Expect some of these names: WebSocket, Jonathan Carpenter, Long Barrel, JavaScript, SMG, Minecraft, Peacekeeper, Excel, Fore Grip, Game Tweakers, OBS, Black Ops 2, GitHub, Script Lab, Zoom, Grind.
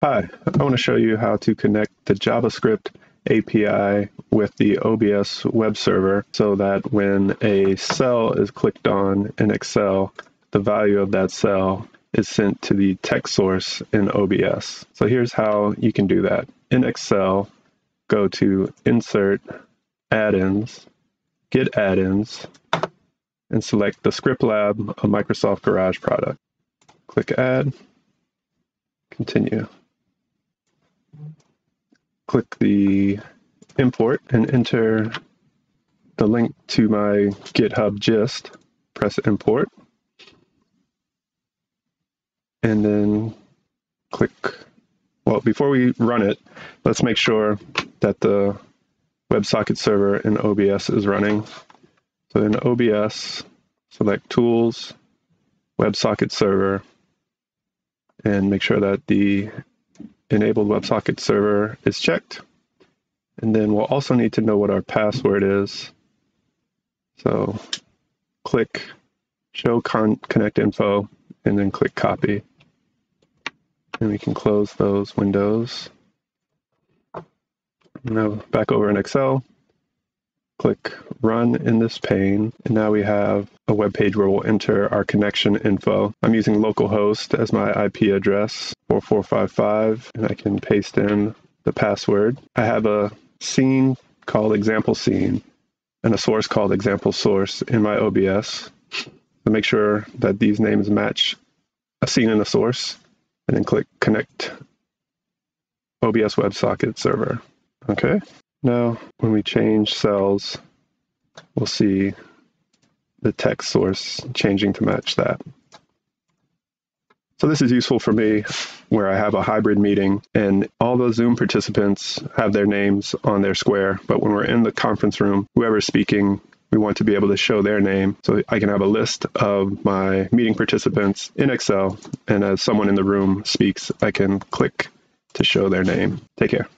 Hi, I want to show you how to connect the JavaScript API with the OBS web server so that when a cell is clicked on in Excel, the value of that cell is sent to the text source in OBS. So here's how you can do that. In Excel, go to Insert, Add-ins, Get Add-ins, and select the Script Lab, a Microsoft Garage product. Click Add, continue. Click the import and enter the link to my GitHub gist. Press import. And then click, well, before we run it, let's make sure that the WebSocket server in OBS is running. So in OBS, select Tools, WebSocket server, and make sure that the enabled WebSocket server is checked. And then we'll also need to know what our password is. So click Show Connect Info and then click Copy. And we can close those windows. Now back over in Excel, click Run in this pane. And now we have a web page where we'll enter our connection info. I'm using localhost as my IP address, 4455, and I can paste in the password. I have a scene called example scene and a source called example source in my OBS. So make sure that these names match a scene and a source, and then click Connect OBS WebSocket server. Okay, now when we change cells, we'll see the text source changing to match that. So this is useful for me where I have a hybrid meeting and all the Zoom participants have their names on their square, but when we're in the conference room, whoever's speaking, we want to be able to show their name so I can have a list of my meeting participants in Excel, and as someone in the room speaks, I can click to show their name. Take care.